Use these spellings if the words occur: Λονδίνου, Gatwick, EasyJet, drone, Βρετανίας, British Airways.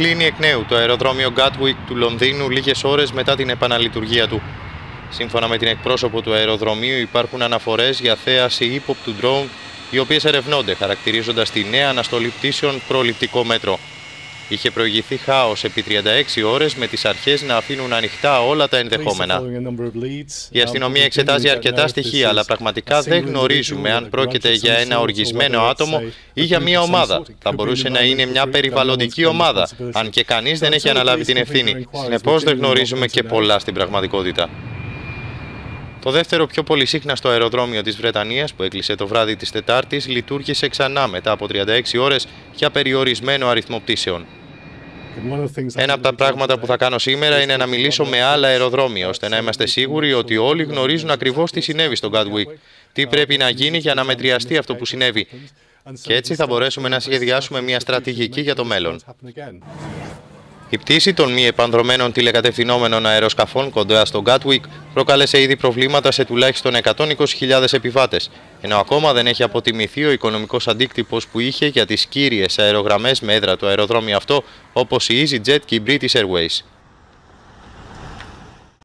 κλείνει εκ νέου το αεροδρόμιο Gatwick του Λονδίνου λίγες ώρες μετά την επαναλειτουργία του. Σύμφωνα με την εκπρόσωπο του αεροδρομίου, υπάρχουν αναφορές για θέαση ύποπτου ντρόουν, οι οποίες ερευνώνται, χαρακτηρίζοντας τη νέα αναστολή πτήσεων προληπτικό μέτρο. Είχε προηγηθεί χάος επί 36 ώρες, με τις αρχές να αφήνουν ανοιχτά όλα τα ενδεχόμενα. Η αστυνομία εξετάζει αρκετά στοιχεία, αλλά πραγματικά δεν γνωρίζουμε αν πρόκειται για ένα οργισμένο άτομο ή για μια ομάδα. Θα μπορούσε να είναι μια περιβαλλοντική ομάδα, αν και κανείς δεν έχει αναλάβει την ευθύνη. Συνεπώς δεν γνωρίζουμε και πολλά στην πραγματικότητα. Το δεύτερο πιο πολυσύχναστο αεροδρόμιο της Βρετανίας, που έκλεισε το βράδυ της Τετάρτης, λειτουργήσε ξανά μετά από 36 ώρες για περιορισμένο αριθμό πτήσεων. Ένα από τα πράγματα που θα κάνω σήμερα είναι να μιλήσω με άλλα αεροδρόμια, ώστε να είμαστε σίγουροι ότι όλοι γνωρίζουν ακριβώς τι συνέβη στο Gatwick, τι πρέπει να γίνει για να μετριαστεί αυτό που συνέβη. Και έτσι θα μπορέσουμε να σχεδιάσουμε μια στρατηγική για το μέλλον. Η πτήση των μη επανδρομένων τηλεκατευθυνόμενων αεροσκαφών κοντά στο Gatwick προκάλεσε ήδη προβλήματα σε τουλάχιστον 120.000 επιβάτες, ενώ ακόμα δεν έχει αποτιμηθεί ο οικονομικός αντίκτυπος που είχε για τις κύριες αερογραμμές με έδρα το αεροδρόμιο αυτό, όπως η EasyJet και η British Airways.